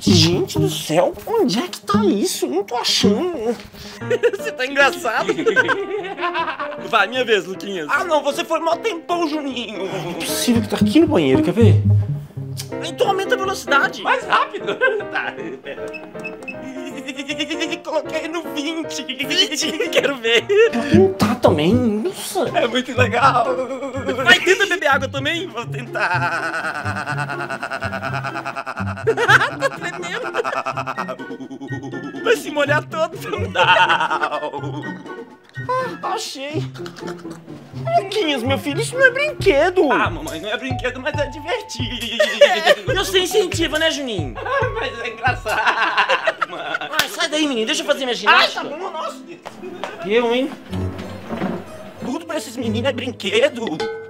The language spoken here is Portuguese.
Gente do céu, onde é que tá isso? Não tô achando. Você tá engraçado. Vai, minha vez, Luquinhas. Ah, não, você foi mó tempão, Juninho. Não é possível que tá aqui no banheiro, quer ver? Então aumenta a velocidade. Mais rápido. Tá, pera. Coloquei no 20. 20, quero ver. Não tá também, nossa. É muito legal. Vai, tenta beber água também. Vou tentar. Tá tremendo. Vai se molhar todo. Ah, achei. Luquinhas, meu filho, isso não é brinquedo. Ah, mamãe, não é brinquedo, mas é divertido. É, eu sei, incentiva, né, Juninho? Ah, mas é engraçado, mano. Ah, sai daí, menino, deixa eu fazer minha ginástica. Ah, tá bom, nossa. Eu, hein? Tudo pra esses meninos é brinquedo.